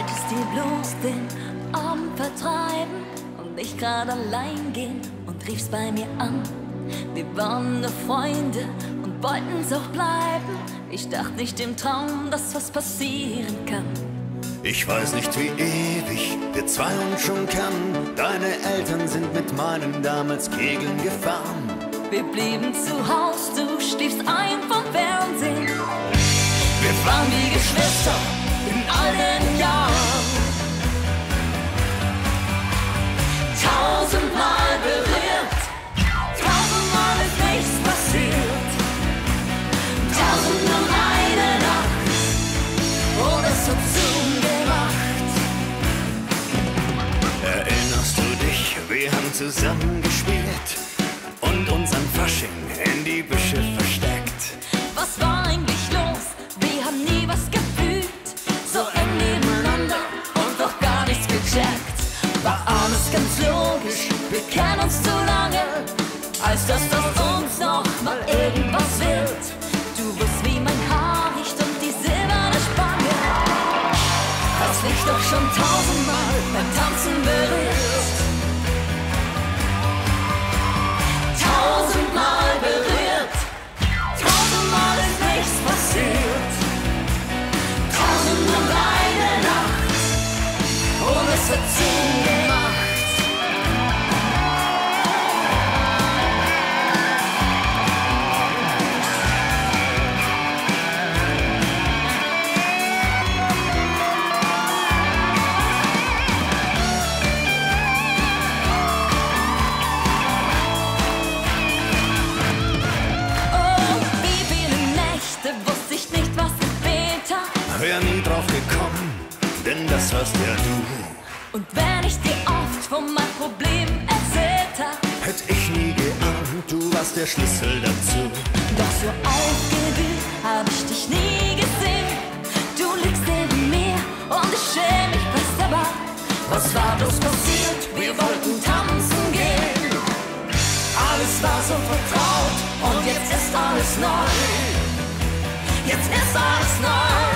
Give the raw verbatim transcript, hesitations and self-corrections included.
Solltest dir bloß den Abend vertreiben und nicht gerade allein gehen und riefst bei mir an. Wir waren nur Freunde und wollten's auch bleiben. Ich dachte nicht im Traum, dass was passieren kann. Ich weiß nicht, wie ewig wir zwei uns schon kennen. Deine Eltern sind mit meinen damals Kegeln gefahren. Wir blieben zu Haus, du schliefst ein vom Fernsehen. Wir waren wie Geschwister in all den Jahren. Tausendmal berührt, tausendmal ist nichts passiert. Tausend und eine Nacht, oh, das hat Zoom gemacht. Erinnerst du dich, wir haben zusammen gespielt und uns am Fasching in die Büsche versteckt. Was war eigentlich los? Wir haben nie was gefühlt. So eng nebeneinander und doch gar nichts gecheckt. War alles ganz logisch, wir kennen uns zu lange, als dass das uns noch mal irgendwas wird. Du bist wie mein Haarlicht und die silberne Spange. Hast mich doch schon tausendmal beim Tanzen berührt. Tausendmal berührt, tausendmal ist nichts passiert. Tausend und eine Nacht, und es hat Zoom gemacht. Denn das warst ja du. Und wenn ich dir oft von meinem Problem erzählt hab, hätt ich nie geahnt, du warst der Schlüssel dazu. Doch so aufgewühlt hab ich dich nie gesehen. Du liegst neben mir und ich schäm mich fast dabei. Was war bloß passiert? Wir wollten tanzen gehen. Alles war so vertraut und jetzt ist alles neu. Jetzt ist alles neu.